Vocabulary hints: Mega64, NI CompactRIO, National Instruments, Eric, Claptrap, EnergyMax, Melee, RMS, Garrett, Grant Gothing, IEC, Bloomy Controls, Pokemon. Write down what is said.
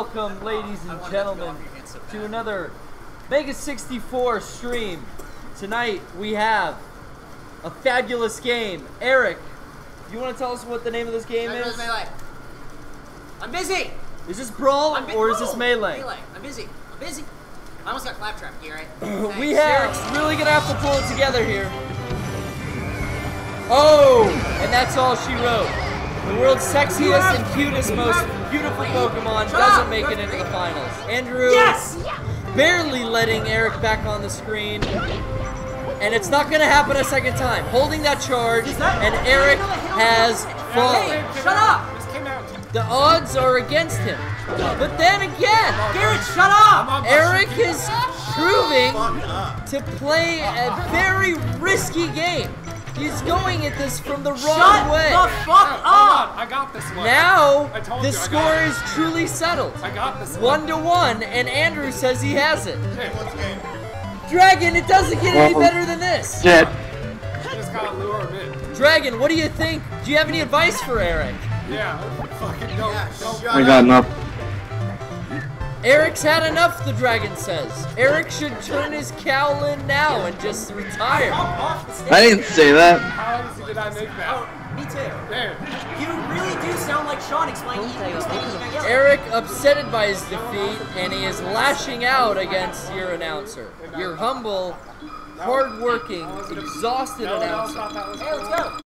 Welcome, ladies and gentlemen, to another Mega64 stream. Tonight we have a fabulous game. Eric, you want to tell us what the name of this game is? Melee. I'm busy! Is this Brawl or is this Melee? Melee. I'm busy. I almost got Claptrap, Garrett. We have, Eric's really going to have to pull it together here. Oh, and that's all she wrote. The world's sexiest and cutest, most beautiful Pokemon doesn't make it into the finals. Andrew is barely letting Eric back on the screen. And it's not going to happen a second time. Holding that charge, and Eric has fallen. Shut up! The odds are against him. But then again, Garrett, shut up! Eric is proving to play a very risky game. He's going at this from the wrong way. Shut the fuck up! I got this one. Now, the score is truly settled. I got this one. 1-1, and Andrew says he has it. Dragon, it doesn't get any better than this. Shit. Just gotta lure him in. Dragon, what do you think? Do you have any advice for Eric? Yeah, fucking don't. I got enough. Eric's had enough, the dragon says. Eric should turn his cowl in now and just retire. I didn't say that. How easy did I make that? Oh, me too. There. You really do sound like Sean explaining things. Eric, upsetted by his defeat, and he is lashing out against your announcer. Your humble, hard-working, exhausted announcer. Hey, let's go.